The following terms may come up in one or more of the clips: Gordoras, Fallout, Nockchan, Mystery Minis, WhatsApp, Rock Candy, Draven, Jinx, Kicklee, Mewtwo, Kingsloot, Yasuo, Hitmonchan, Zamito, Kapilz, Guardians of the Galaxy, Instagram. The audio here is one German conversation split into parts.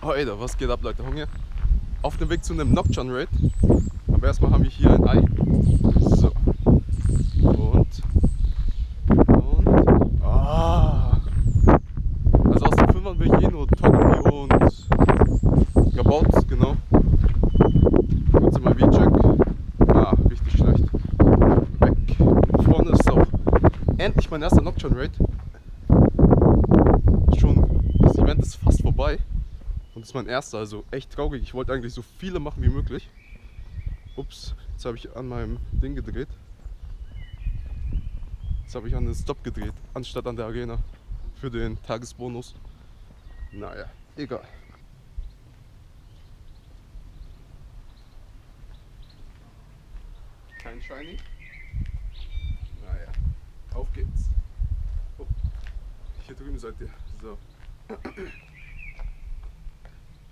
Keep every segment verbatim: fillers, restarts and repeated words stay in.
Alter, was geht ab, Leute? Hunger? Auf dem Weg zu einem Nockchan Raid. Aber erstmal haben wir hier ein Ei. So. Und. Und. Ah. Also aus den Fünfern will ich eh nur Toki und Gabots, genau. Jetzt sind wir V-Check. Ah, richtig schlecht. Weg. Vorne ist auch endlich mein erster Nockchan Raid. Schon, das Event ist fast vorbei. Und das ist mein erster, also echt traurig. Ich wollte eigentlich so viele machen wie möglich. Ups, jetzt habe ich an meinem Ding gedreht. Jetzt habe ich an den Stop gedreht, anstatt an der Arena. Für den Tagesbonus. Naja, egal. Kein Shiny. Naja, auf geht's. Oh, hier drüben seid ihr. So.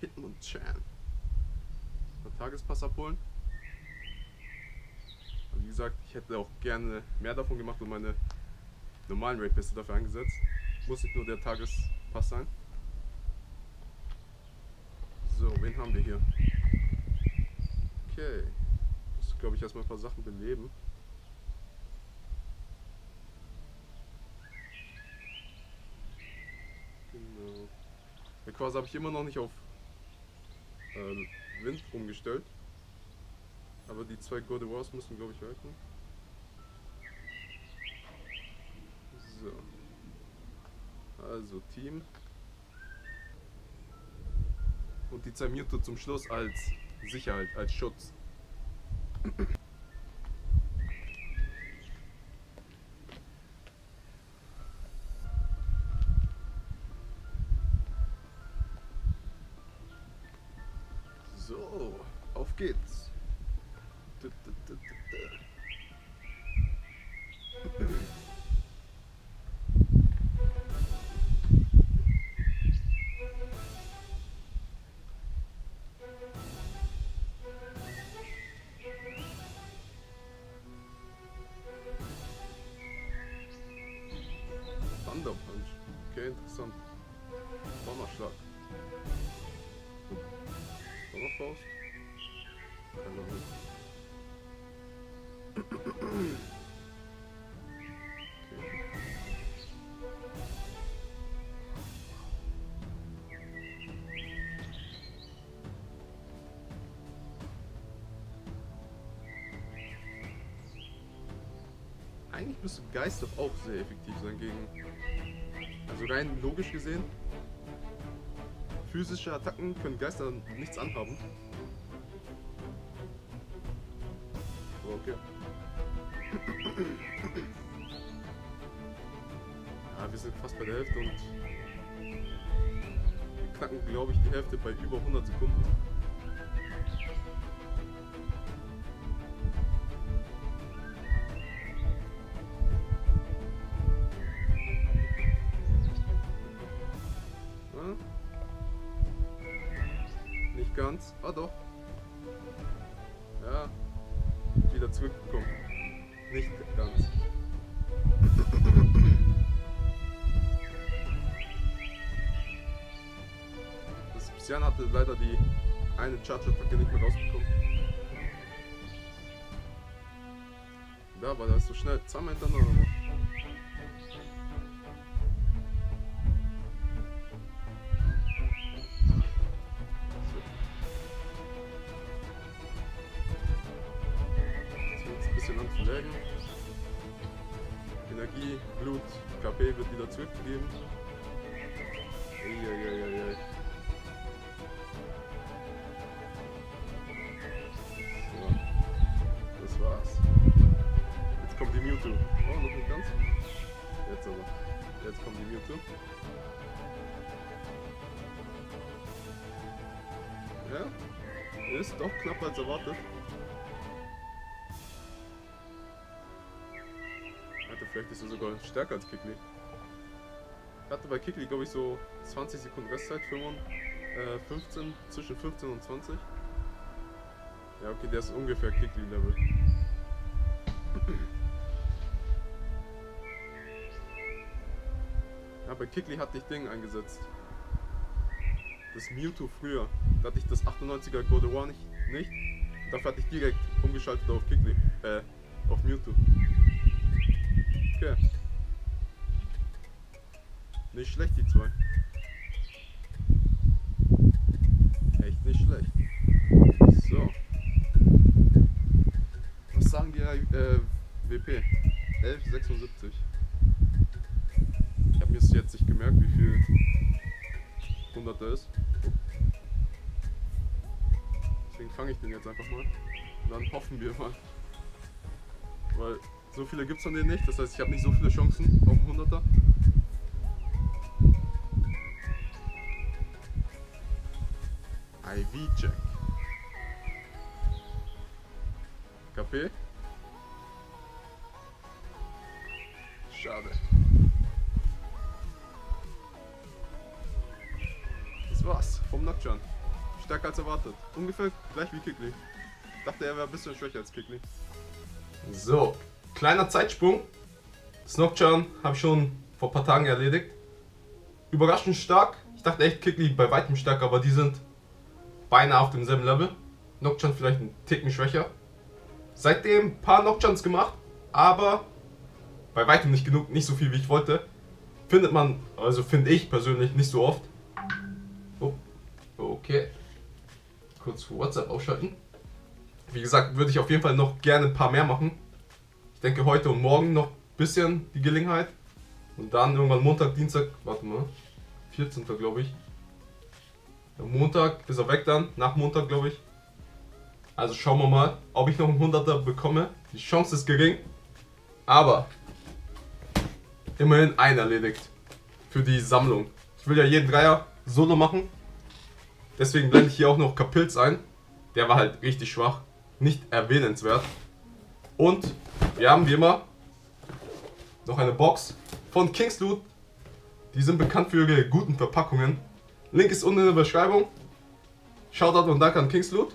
Hitmonchan. Den Tagespass abholen. Und wie gesagt, ich hätte auch gerne mehr davon gemacht und meine normalen Raid-Pässe dafür eingesetzt. Muss nicht nur der Tagespass sein. So, wen haben wir hier? Okay. Muss, glaube ich, erstmal ein paar Sachen beleben. Genau. Der Quas habe ich immer noch nicht auf Wind umgestellt, aber die zwei Gordoras müssen, glaube ich, halten. So, also Team und die Zamito zum Schluss als Sicherheit, als Schutz. So, auf geht's. Du, du, du, du, du. Thunder Punch. Okay, interessant. Donnerschlag. Faust. Okay. Eigentlich müsste Geist doch auch sehr effektiv sein gegen. Also rein logisch gesehen. Physische Attacken können Geister nichts anhaben. Okay. Ja, wir sind fast bei der Hälfte und wir knacken, glaube ich, die Hälfte bei über hundert Sekunden. Ganz. Ah doch. Ja. Wieder zurückgekommen. Nicht ganz. Das Psyan hatte leider die eine Charge-Attacke nicht mehr rausbekommen. Ja, weil er ist so schnell zusammen hintereinander. Energie, Blut, K P wird wieder zurückgegeben. Eieieiei. So, das war's. Jetzt kommt die Mewtwo. Oh, noch nicht ganz. Jetzt aber. Jetzt kommt die Mewtwo. Ja, ist doch knapper als erwartet. Vielleicht ist er sogar stärker als Kicklee. Ich hatte bei Kicklee, glaube ich, so zwanzig Sekunden Restzeit, fünfzehn, zwischen fünfzehn und zwanzig. Ja, okay, der ist ungefähr Kicklee-Level. Ja, bei Kicklee hatte ich Ding eingesetzt. das Mewtwo früher. Da hatte ich das achtundneunziger Gordoras nicht. nicht. Und dafür hatte ich direkt umgeschaltet auf Kicklee. Äh, auf Mewtwo. Okay. Nicht schlecht, die zwei. Echt nicht schlecht. So. Was sagen die äh, W P? elf Komma sechsundsiebzig. Ich habe mir jetzt nicht gemerkt, wie viel hundert er ist. Deswegen fange ich den jetzt einfach mal. Und dann hoffen wir mal. Weil so viele gibt es von denen nicht. Das heißt, ich habe nicht so viele Chancen auf den hunderter. I V-Check. Kaffee? Schade. Das war's vom Nockchan. Stärker als erwartet. Ungefähr gleich wie Kicklee. Ich dachte, er wäre ein bisschen schwächer als Kicklee. So, kleiner Zeitsprung. Das Nockchan habe ich schon vor ein paar Tagen erledigt. Überraschend stark. Ich dachte echt, Kicklee bei weitem stärker, aber die sind beinahe auf demselben Level. Nockchan vielleicht einen Ticken schwächer. Seitdem ein paar Nockchans gemacht, aber bei weitem nicht genug, nicht so viel wie ich wollte. Findet man, also finde ich persönlich nicht so oft. Oh, okay. Kurz WhatsApp ausschalten. Wie gesagt, würde ich auf jeden Fall noch gerne ein paar mehr machen. Ich denke heute und morgen noch ein bisschen die Gelegenheit. Und dann irgendwann Montag, Dienstag, warte mal, vierzehnten glaube ich. Montag ist er weg dann, nach Montag glaube ich. Also schauen wir mal, ob ich noch einen hunderter bekomme. Die Chance ist gering, aber immerhin einen erledigt für die Sammlung. Ich will ja jeden Dreier solo machen, deswegen blende ich hier auch noch Kapilz ein. Der war halt richtig schwach, nicht erwähnenswert. Und wir haben wie immer noch eine Box von Kingsloot. Die sind bekannt für ihre guten Verpackungen. Link ist unten in der Beschreibung. Shoutout und Dank an Kingsloot.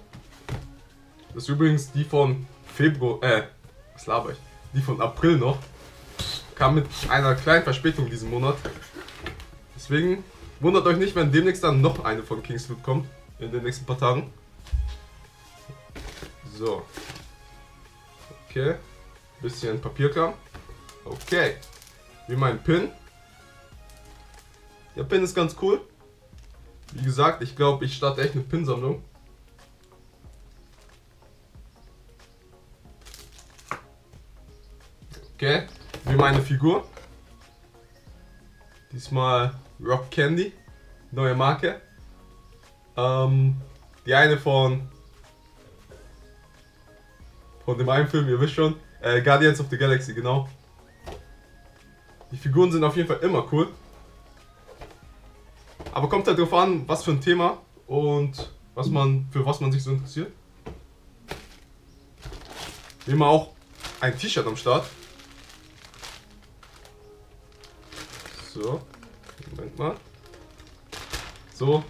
Das ist übrigens die von Februar, äh, was laber ich? Die von April noch. Kam mit einer kleinen Verspätung diesen Monat. Deswegen wundert euch nicht, wenn demnächst dann noch eine von Kingsloot kommt. In den nächsten paar Tagen. So. Okay. Bisschen Papierkram. Okay. Wie mein Pin. Der Pin ist ganz cool. Wie gesagt, ich glaube, ich starte echt eine Pinsammlung. Okay, wie meine Figur. Diesmal Rock Candy, neue Marke. Ähm, die eine von von dem einen Film, ihr wisst schon, äh, Guardians of the Galaxy, genau. Die Figuren sind auf jeden Fall immer cool. Aber kommt halt drauf an, was für ein Thema und was man, für was man sich so interessiert. Wir haben auch ein T-Shirt am Start. So, Moment mal. So,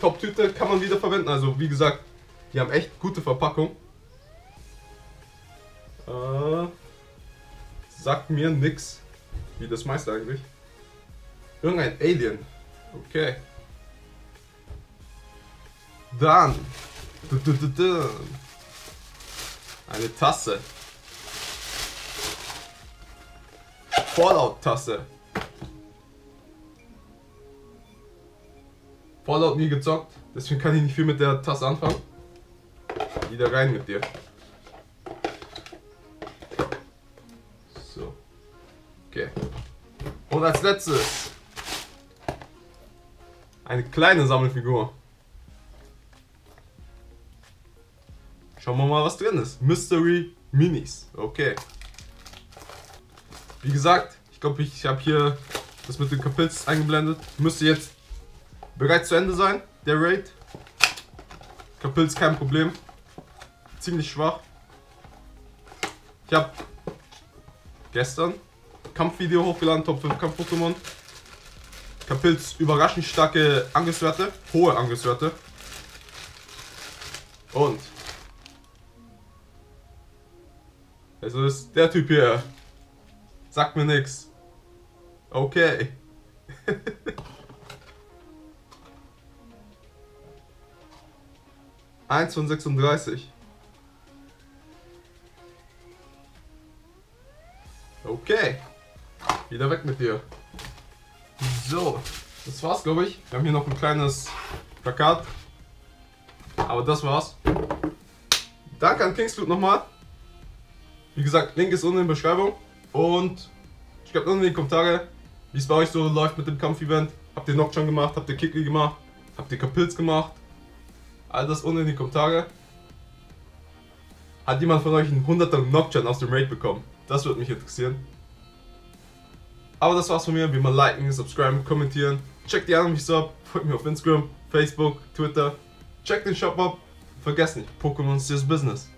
Top-Tüte kann man wieder verwenden. Also wie gesagt, die haben echt gute Verpackung. Äh, sagt mir nix, wie das meiste eigentlich. Irgendein Alien. Okay. Dann. Eine Tasse. Fallout-Tasse. Fallout nie gezockt, deswegen kann ich nicht viel mit der Tasse anfangen. Wieder rein mit dir. So. Okay. Und als letztes. Eine kleine Sammelfigur. Schauen wir mal, was drin ist. Mystery Minis. Okay. Wie gesagt, ich glaube, ich habe hier das mit den Kapilz eingeblendet. Müsste jetzt bereits zu Ende sein, der Raid. Kapilz kein Problem. Ziemlich schwach. Ich habe gestern Kampfvideo hochgeladen, Top fünf Kampf-Pokémon. Kapilz überraschend starke Angriffswerte, hohe Angriffswerte. Und es ist der Typ hier. Sagt mir nix. Okay. eins von sechsunddreißig. Okay. Wieder weg mit dir. So. Das war's, glaube ich. Wir haben hier noch ein kleines Plakat. Aber das war's. Danke an Kingsloot nochmal. Wie gesagt, Link ist unten in der Beschreibung. Und schreibt unten in die Kommentare, wie es bei euch so läuft mit dem Kampf-Event. Habt ihr Nockchan gemacht? Habt ihr Kicklee gemacht? Habt ihr Kapilz gemacht? All das unten in die Kommentare. Hat jemand von euch einen hunderter Nockchan aus dem Raid bekommen? Das würde mich interessieren. Aber das war's von mir. Wie immer liken, subscriben, kommentieren. Checkt die anderen Videos ab. Folgt mir auf Instagram, Facebook, Twitter. Checkt den Shop ab. Vergesst nicht, Pokémon ist das Business.